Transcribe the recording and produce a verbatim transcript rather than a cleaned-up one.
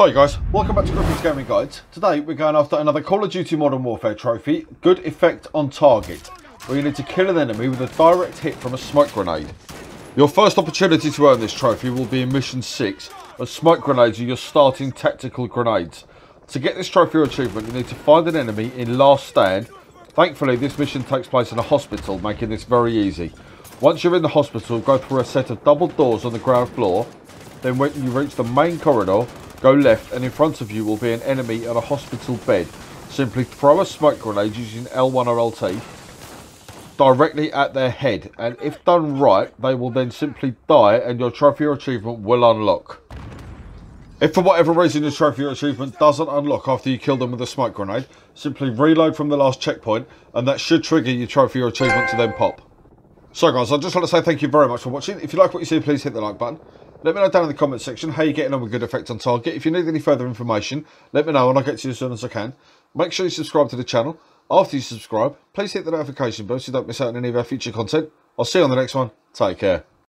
Hi guys, welcome back to Griffin's Gaming Guides. Today we're going after another Call of Duty Modern Warfare trophy, Good Effect on Target, where you need to kill an enemy with a direct hit from a smoke grenade. Your first opportunity to earn this trophy will be in Mission six, as smoke grenades are your starting tactical grenades. To get this trophy or achievement, you need to find an enemy in Last Stand. Thankfully, this mission takes place in a hospital, making this very easy. Once you're in the hospital, go through a set of double doors on the ground floor, then when you reach the main corridor, go left and in front of you will be an enemy on a hospital bed. Simply throw a smoke grenade using L one or L T directly at their head, and if done right, they will then simply die and your trophy or achievement will unlock. If for whatever reason your trophy or achievement doesn't unlock after you kill them with a smoke grenade, simply reload from the last checkpoint and that should trigger your trophy or achievement to then pop. So guys, I just want to say thank you very much for watching. If you like what you see, please hit the like button. Let me know down in the comment section how you're getting on with Good Effect on Target. If you need any further information, let me know and I'll get to you as soon as I can. Make sure you subscribe to the channel. After you subscribe, please hit the notification bell so you don't miss out on any of our future content. I'll see you on the next one. Take care.